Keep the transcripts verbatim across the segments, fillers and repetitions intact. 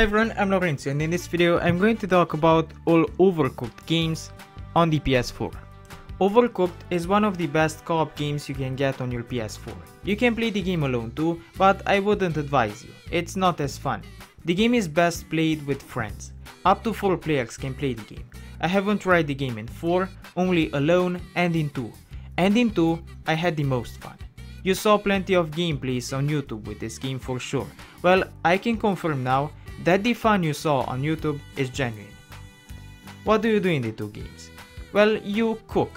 Hi everyone, I'm Laurencio, and in this video I'm going to talk about all Overcooked games on the P S four. Overcooked is one of the best co-op games you can get on your P S four. You can play the game alone too, but I wouldn't advise you, it's not as fun. The game is best played with friends. Up to four players can play the game. I haven't tried the game in four, only alone and in two. And in two, I had the most fun. You saw plenty of gameplays on YouTube with this game for sure. Well, I can confirm now that the fun you saw on YouTube is genuine. What do you do in the two games? Well, you cook.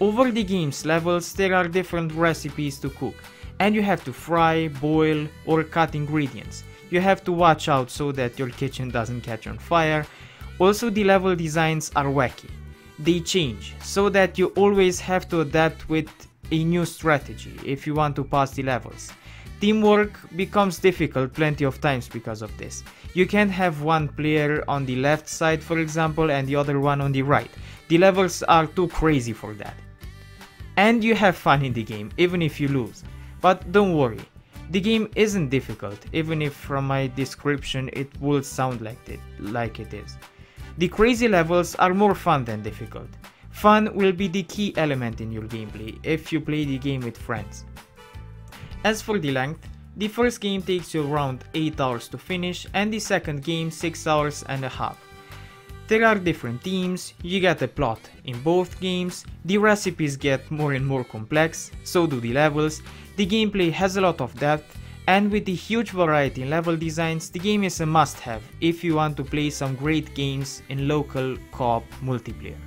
Over the game's levels there are different recipes to cook, and you have to fry, boil or cut ingredients. You have to watch out so that your kitchen doesn't catch on fire. Also, the level designs are wacky. They change, so that you always have to adapt with a new strategy if you want to pass the levels. Teamwork becomes difficult plenty of times because of this. You can't have one player on the left side, for example, and the other one on the right. The levels are too crazy for that. And you have fun in the game, even if you lose. But don't worry, the game isn't difficult, even if from my description it would sound like it, like it is. The crazy levels are more fun than difficult. Fun will be the key element in your gameplay if you play the game with friends. As for the length, the first game takes you around eight hours to finish and the second game six hours and a half. There are different teams, you get a plot in both games, the recipes get more and more complex, so do the levels, the gameplay has a lot of depth, and with the huge variety in level designs, the game is a must-have if you want to play some great games in local co-op multiplayer.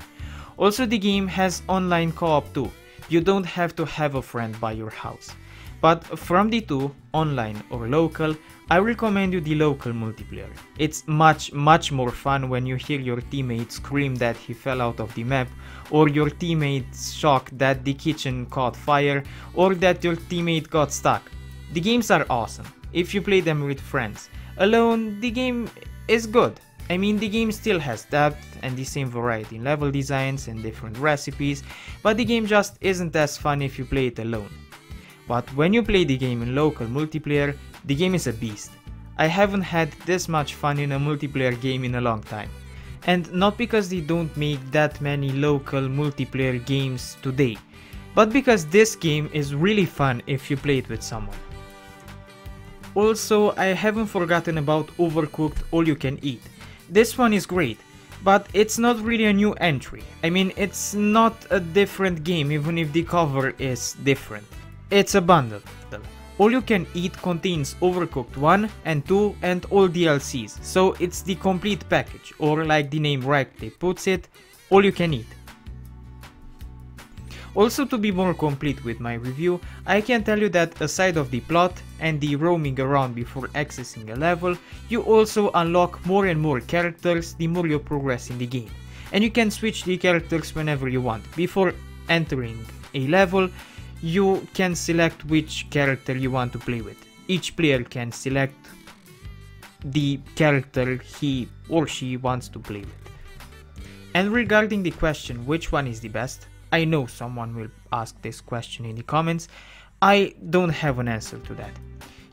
Also, the game has online co-op too, you don't have to have a friend by your house. But from the two, online or local, I recommend you the local multiplayer. It's much much more fun when you hear your teammate scream that he fell out of the map, or your teammate's shock that the kitchen caught fire, or that your teammate got stuck. The games are awesome if you play them with friends. Alone, the game is good. I mean, the game still has depth and the same variety in level designs and different recipes, but the game just isn't as fun if you play it alone. But when you play the game in local multiplayer, the game is a beast. I haven't had this much fun in a multiplayer game in a long time. And not because they don't make that many local multiplayer games today, but because this game is really fun if you play it with someone. Also, I haven't forgotten about Overcooked All You Can Eat. This one is great, but it's not really a new entry. I mean, it's not a different game even if the cover is different. It's a bundle. All You Can Eat contains Overcooked one and two and all D L Cs, so it's the complete package, or like the name rightly puts it, All You Can Eat. Also, to be more complete with my review, I can tell you that aside of the plot and the roaming around before accessing a level, you also unlock more and more characters the more you progress in the game. And you can switch the characters whenever you want. Before entering a level, you can select which character you want to play with. Each player can select the character he or she wants to play with. And regarding the question which one is the best, I know someone will ask this question in the comments. I don't have an answer to that.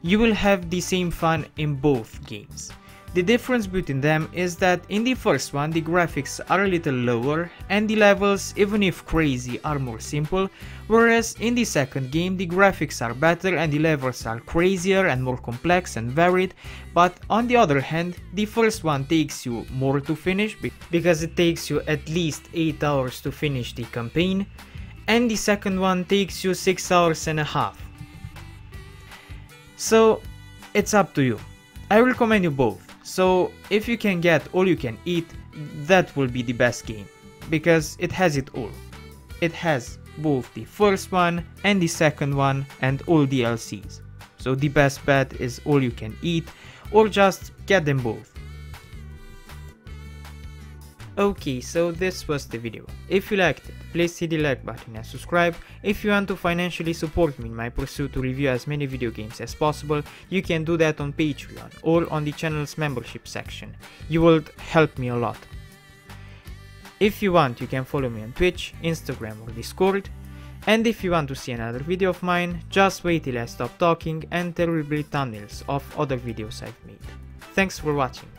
You will have the same fun in both games. The difference between them is that in the first one the graphics are a little lower and the levels, even if crazy, are more simple, whereas in the second game the graphics are better and the levels are crazier and more complex and varied, but on the other hand the first one takes you more to finish because it takes you at least eight hours to finish the campaign, and the second one takes you six hours and a half. So it's up to you. I recommend you both, so if you can get All You Can Eat, that will be the best game, because it has it all. It has both the first one and the second one and all D L Cs, so the best bet is All You Can Eat, or just get them both. Okay, so this was the video. If you liked it, please hit the like button and subscribe. If you want to financially support me in my pursuit to review as many video games as possible, you can do that on Patreon or on the channel's membership section. You would help me a lot. If you want, you can follow me on Twitch, Instagram or Discord. And if you want to see another video of mine, just wait till I stop talking and there will be thumbnails of other videos I've made. Thanks for watching.